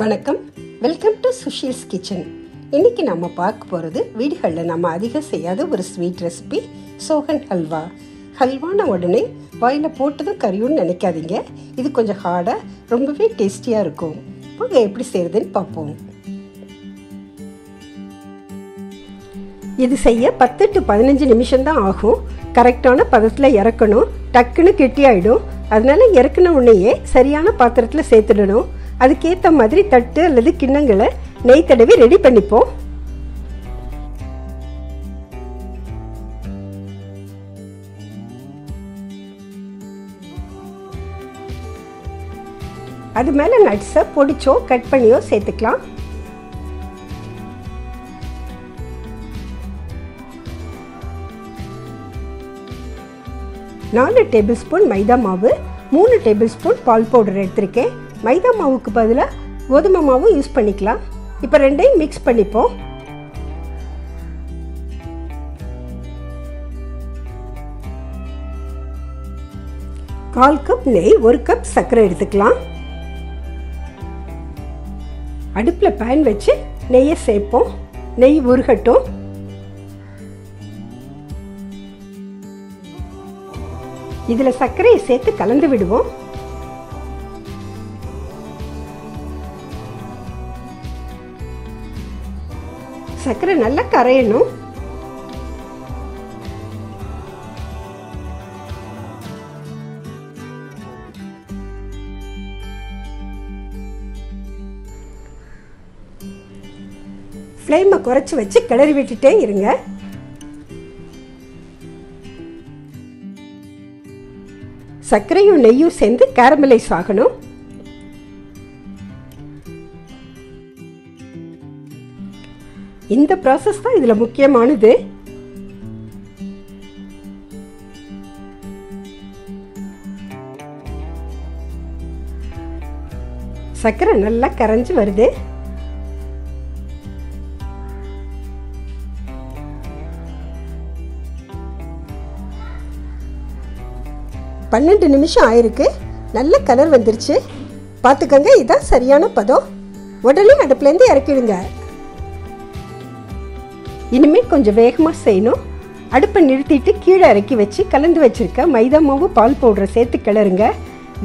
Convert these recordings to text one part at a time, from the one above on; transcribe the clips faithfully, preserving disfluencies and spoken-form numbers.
வணக்கம், welcome to Sushil's kitchen. இன்றைக்கி நம்ம பார்க்க போகிறது வீடுகளில் நம்ம அதிகம் செய்யாத ஒரு ஸ்வீட் ரெசிபி, சோஹன் ஹல்வா. ஹல்வான உடனே வாயில் போட்டதும் கறியும்னு நினைக்காதீங்க. இது கொஞ்சம் ஹார்டாக ரொம்பவே டேஸ்டியாக இருக்கும். இப்போ எப்படி செய்கிறதுன்னு பார்ப்போம். இது செய்ய பத்து டு பதினஞ்சு நிமிஷம்தான் ஆகும். கரெக்டான பதத்தில் இறக்கணும், டக்குன்னு கெட்டியாயிடும். அதனால் இறக்குன உடனேயே சரியான பாத்திரத்தில் சேர்த்துடணும். அதுக்கேற்ற மாதிரி தட்டு அல்லது கிண்ணங்களை நெய் தடவி ரெடி பண்ணிப்போம். அது மேலே நட்ஸை பொடிச்சோ கட் பண்ணியோ சேர்த்துக்கலாம். நாலு டேபிள் ஸ்பூன் மைதா மாவு, மூணு டேபிள் ஸ்பூன் பால் பவுடர் எடுத்திருக்கேன். மைதா மாவுக்கு பதிலாக கோதுமை மாவும் யூஸ் பண்ணிக்கலாம். இப்போ ரெண்டையும் மிக்ஸ் பண்ணிப்போம். கால் கப் நெய், ஒரு கப் சர்க்கரை எடுத்துக்கலாம். அடுப்பில் பேன் வச்சு நெய்யை சேர்ப்போம். நெய் உருகட்டும். இதில் சர்க்கரையை சேர்த்து கலந்து விடுவோம். சர்க்கரை நல்லா கரையணும். ஃப்ளேமை குறைச்சி வச்சு கிளறி விட்டுட்டே இருங்க. சர்க்கரையும் நெய்யும் சேர்ந்து கேரமலைஸ் ஆகணும். இந்த ப்ராசஸ் தான் இதில் முக்கியமானது. சர்க்கரை நல்லா கரைஞ்சி வருது. பன்னெண்டு நிமிஷம் ஆயிருக்கு. நல்ல கலர் வந்துருச்சு, பார்த்துக்கங்க. இதான் சரியான பதம். உடனே அடுப்புலேருந்து இறக்கிடுங்க. இனிமேல் கொஞ்சம் வேகமாக செய்யணும். அடுப்பை நிறுத்திட்டு கீழே இறக்கி வச்சு கலந்து வச்சுருக்க மைதா மாவு பால் பவுடரை சேர்த்து கிளறுங்க.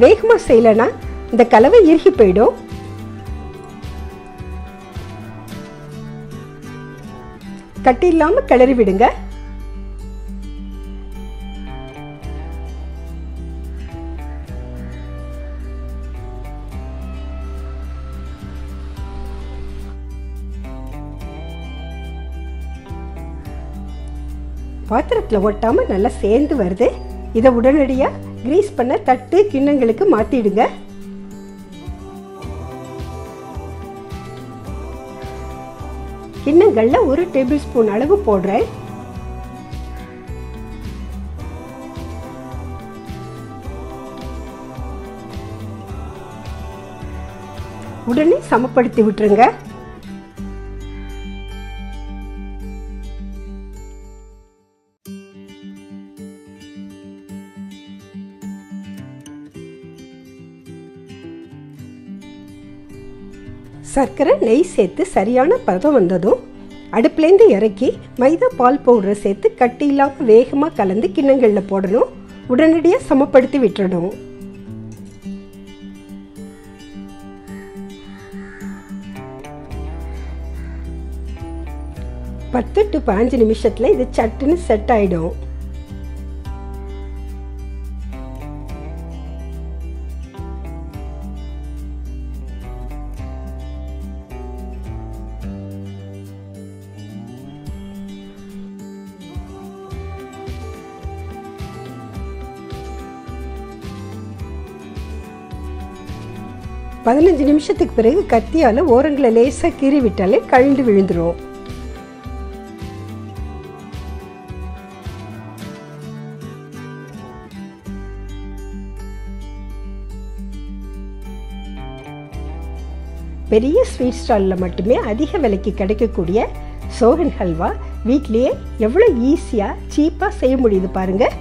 வேகமாக செய்யலைன்னா இந்த கலவை இறுகி போயிடும். கட்டி இல்லாமல் கிளறி விடுங்க. பாத்திரத்தில் ஒட்டாமல் நல்லா சேர்ந்து வருது. இதை உடனடியாக கிரீஸ் பண்ண தட்டு கிண்ணங்களுக்கு மாற்றிடுங்க. கிண்ணங்களில் ஒரு டேபிள் ஸ்பூன் அளவு போடுறேன். உடனே சமப்படுத்தி விட்டுருங்க. சர்க்கரை நெய் சேர்த்து சரியான பதம் வந்ததும் அடுப்புலேருந்து இறக்கி மைதா பால் பவுடரை சேர்த்து கட்டி இல்லாமல் வேகமாக கலந்து கிண்ணங்களில் போடணும். உடனடியாக சமப்படுத்தி விட்டுடணும். பத்து டு பதினஞ்சு நிமிஷத்தில் இது சட்டுன்னு செட் ஆகிடும். பதினஞ்சு நிமிஷத்துக்கு பிறகு கத்தியால் ஓரங்களை லேசாக கீறி விட்டாலே கழுந்து விழுந்துடும். பெரிய ஸ்வீட் ஸ்டாலில் மட்டுமே அதிக விலைக்கு கிடைக்கக்கூடிய சோஹன் ஹல்வா வீட்லேயே எவ்வளோ ஈஸியாக சீப்பாக செய்ய முடியுது பாருங்கள்.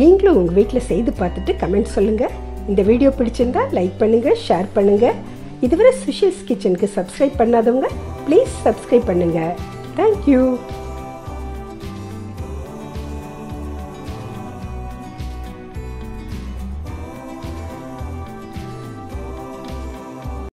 நீங்களும் உங்கள் வீட்டில் செய்து பார்த்துட்டு கமெண்ட் சொல்லுங்கள். இந்த வீடியோ பிடிச்சிருந்தா லைக் பண்ணுங்கள், ஷேர் பண்ணுங்கள். இதுவரை சுஷில்ஸ் கிச்சனுக்கு சப்ஸ்கிரைப் பண்ணாதவங்க ப்ளீஸ் சப்ஸ்கிரைப் பண்ணுங்கள். தேங்க்யூ.